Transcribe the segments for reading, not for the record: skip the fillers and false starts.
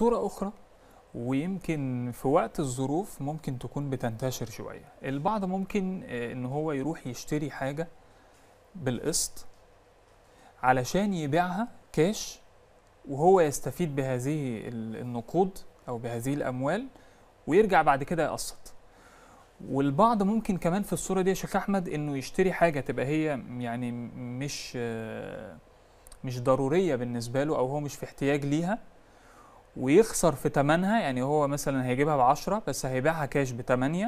صورة أخرى ويمكن في وقت الظروف ممكن تكون بتنتشر شوية. البعض ممكن إن هو يروح يشتري حاجة بالقسط علشان يبيعها كاش وهو يستفيد بهذه النقود أو بهذه الأموال ويرجع بعد كده يقسط. والبعض ممكن كمان في الصورة دي يا شيخ أحمد إنه يشتري حاجة تبقى هي يعني مش ضرورية بالنسبة له أو هو مش في احتياج ليها ويخسر في تمنها. يعني هو مثلا هيجيبها ب10 بس هيبيعها كاش ب8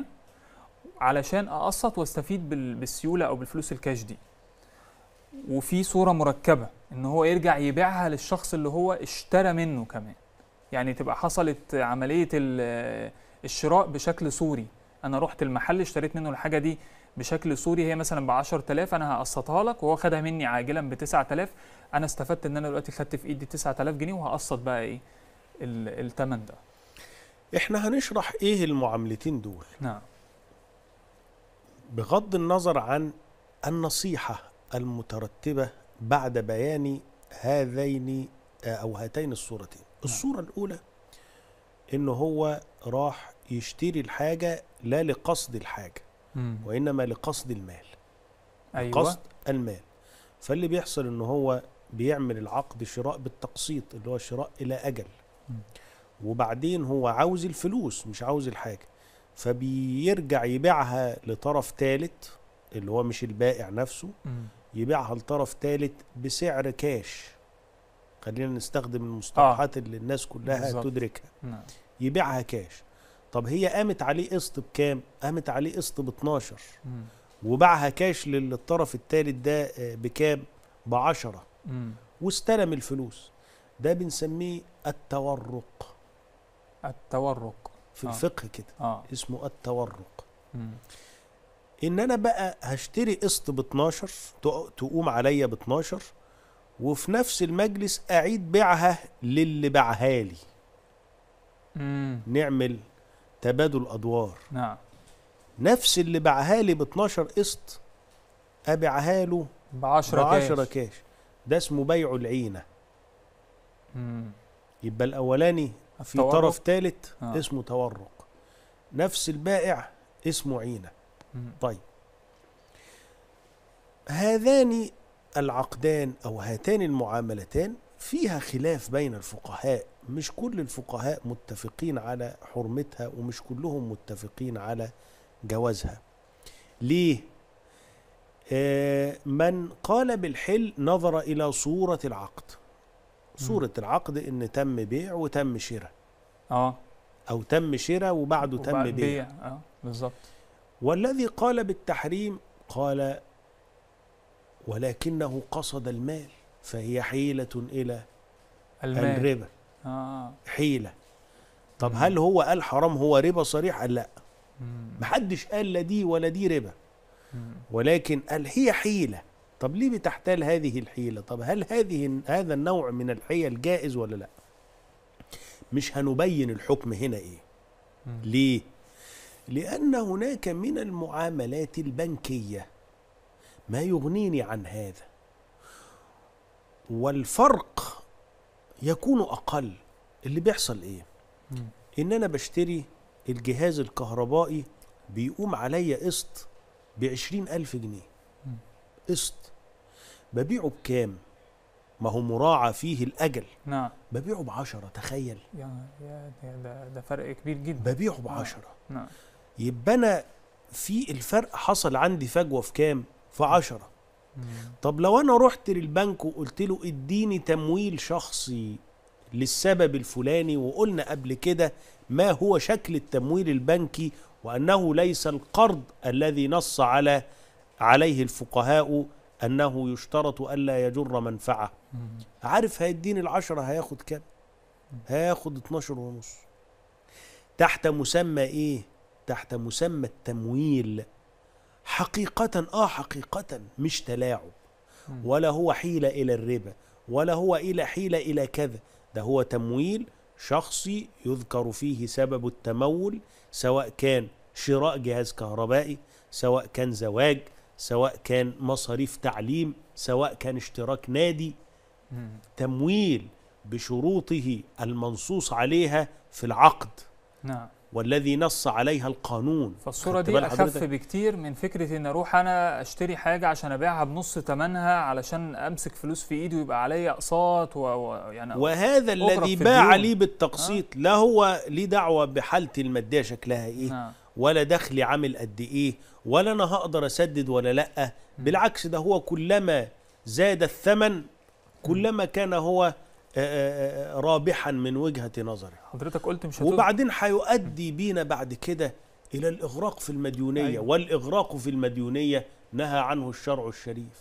علشان أقسط واستفيد بالسيولة أو بالفلوس الكاش دي. وفي صورة مركبة إن هو يرجع يبيعها للشخص اللي هو اشترى منه كمان، يعني تبقى حصلت عملية الشراء بشكل صوري. أنا رحت المحل اشتريت منه الحاجة دي بشكل صوري، هي مثلا ب10 آلاف أنا هقسطها لك وهو خدها مني عاجلا ب9 آلاف. أنا استفدت إن أنا دلوقتي خدت في إيدي 9 آلاف جنيه وهقسط بقى إيه التمن ده. إحنا هنشرح إيه المعاملتين دول. نعم. بغض النظر عن النصيحة المترتبة بعد بيان هذين أو هاتين الصورتين. الصورة الأولى إن هو راح يشتري الحاجة لا لقصد الحاجة وإنما لقصد المال. أيوة. قصد المال. فاللي بيحصل إن هو بيعمل العقد شراء بالتقسيط اللي هو شراء إلى أجل، وبعدين هو عاوز الفلوس مش عاوز الحاجة، فبيرجع يبيعها لطرف ثالث اللي هو مش البائع نفسه، يبيعها لطرف ثالث بسعر كاش. خلينا نستخدم المصطلحات اللي الناس كلها بالزبط تدركها. نعم. يبيعها كاش. طب هي قامت عليه قسط بكام؟ قامت عليه قسط ب12 وباعها كاش للطرف الثالث ده بكام؟ ب10 واستلم الفلوس. ده بنسميه التورق. التورق في الفقه كده اسمه التورق. ان انا بقى هشتري قسط ب12 تقوم عليا ب12 وفي نفس المجلس اعيد بيعها للي باعها لي. نعمل تبادل ادوار. نعم. نفس اللي باعها لي ب12 قسط ابيعها له ب10 كاش. ده اسمه بيع العينه. يبقى الاولاني في طرف ثالث اسمه تورق، نفس البائع اسمه عينه. طيب هذان العقدان أو هاتان المعاملتان فيها خلاف بين الفقهاء، مش كل الفقهاء متفقين على حرمتها ومش كلهم متفقين على جوازها. ليه؟ من قال بالحل نظر إلى صورة العقد. صورة العقد إن تم بيع وتم شراء أو تم شراء وبعده تم بيع. بالظبط. والذي قال بالتحريم قال ولكنه قصد المال فهي حيلة إلى المال. الربا حيلة. طب هل هو قال حرام هو ربا صريح؟ قال لا، محدش قال لا دي ولا دي ربا، ولكن قال هي حيلة. طب ليه بتحتال هذه الحيلة؟ طب هل هذا النوع من الحيل جائز ولا لا؟ مش هنبين الحكم هنا إيه. ليه؟ لأن هناك من المعاملات البنكية ما يغنيني عن هذا، والفرق يكون أقل. اللي بيحصل إيه؟ إن أنا بشتري الجهاز الكهربائي بيقوم علي قسط ب20 ألف جنيه. قسط ببيعه بكام؟ ما هو مراعى فيه الأجل. نعم. ببيعه ب10. تخيل ده فرق كبير جدا. ببيعه ب10. نعم. يبقى أنا في الفرق حصل عندي فجوة في كام؟ في 10. طب لو أنا رحت للبنك وقلت له اديني تمويل شخصي للسبب الفلاني، وقلنا قبل كده ما هو شكل التمويل البنكي وأنه ليس القرض الذي نص عليه الفقهاء أنه يشترط ألا يجر منفعة. عارف هيديني ال10 هياخد كام؟ هياخد 12.5 تحت مسمى إيه؟ تحت مسمى التمويل. حقيقة حقيقة مش تلاعب، ولا هو حيلة إلى الربا، ولا هو حيلة إلى كذا. ده هو تمويل شخصي يذكر فيه سبب التمول، سواء كان شراء جهاز كهربائي، سواء كان زواج، سواء كان مصاريف تعليم، سواء كان اشتراك نادي. تمويل بشروطه المنصوص عليها في العقد. نعم. والذي نص عليها القانون. فالصورة دي أخف بكتير من فكرة إن أروح أنا أشتري حاجة عشان أبيعها بنص ثمنها علشان أمسك فلوس في إيدي ويبقى عليا أقساط يعني. وهذا الذي باع لي بالتقسيط لا هو ليه دعوة بحالتي المادية شكلها إيه ولا دخلي عامل قد إيه ولا أنا هقدر أسدد ولا لأ. بالعكس ده هو كلما زاد الثمن كلما كان هو رابحا من وجهة نظري. حضرتك قلت مش هتقدر. وبعدين هيؤدي بينا بعد كده إلى الإغراق في المديونية. أيوة. والإغراق في المديونية نهى عنه الشرع الشريف.